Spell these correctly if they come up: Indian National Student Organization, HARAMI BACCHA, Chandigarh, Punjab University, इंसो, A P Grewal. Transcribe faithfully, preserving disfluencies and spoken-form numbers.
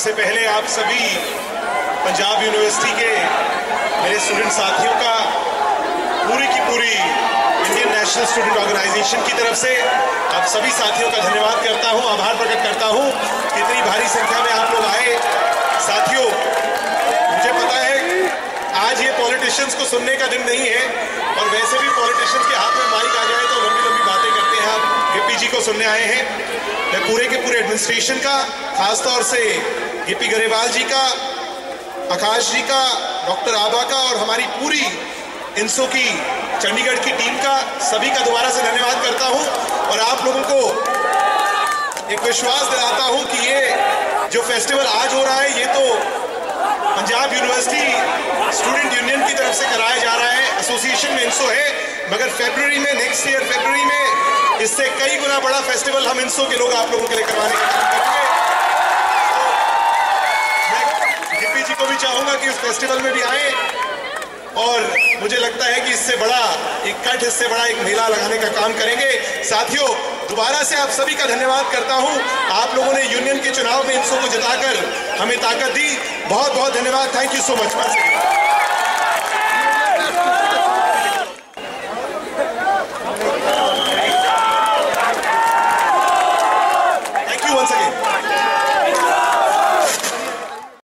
सबसे पहले आप सभी पंजाब यूनिवर्सिटी के मेरे स्टूडेंट साथियों का पूरी की पूरी इंडियन नेशनल स्टूडेंट ऑर्गेनाइजेशन की तरफ से आप सभी साथियों का धन्यवाद करता हूं, आभार प्रकट करता हूं। इतनी भारी संख्या में आप लोग आए। साथियों, मुझे पता है आज ये पॉलिटिशियंस को सुनने का दिन नहीं है, और वैसे भी पॉलिटिशियंस के हाथ में माइक आ जाए तो लंबी लंबी बातें करते हैं। आप डिप्पी जी को सुनने आए हैं। मैं पूरे के पूरे एडमिनिस्ट्रेशन का, खासतौर से ए पी ग्रेवाल जी का, आकाश जी का, डॉक्टर आबा का और हमारी पूरी इंसो की चंडीगढ़ की टीम का, सभी का दोबारा से धन्यवाद करता हूँ और आप लोगों को एक विश्वास दिलाता हूँ कि ये जो फेस्टिवल आज हो रहा है ये तो पंजाब यूनिवर्सिटी स्टूडेंट यूनियन की तरफ से कराया जा रहा है। एसोसिएशन में इंसो है, मगर फरवरी में, नेक्स्ट ईयर फरवरी में इससे कई गुना बड़ा फेस्टिवल हम इंसो के लोग आप लोगों के लिए करवाने का काम करेंगे। तो मैं डिप्पी जी को भी चाहूंगा कि उस फेस्टिवल में भी आए, और मुझे लगता है कि इससे बड़ा इकट्ठ, इससे बड़ा एक मेला लगाने का काम करेंगे। साथियों, दोबारा से आप सभी का धन्यवाद करता हूं। आप लोगों ने यूनियन के चुनाव में इंसो को जिताकर हमें ताकत दी। बहुत बहुत धन्यवाद। Thank you so much.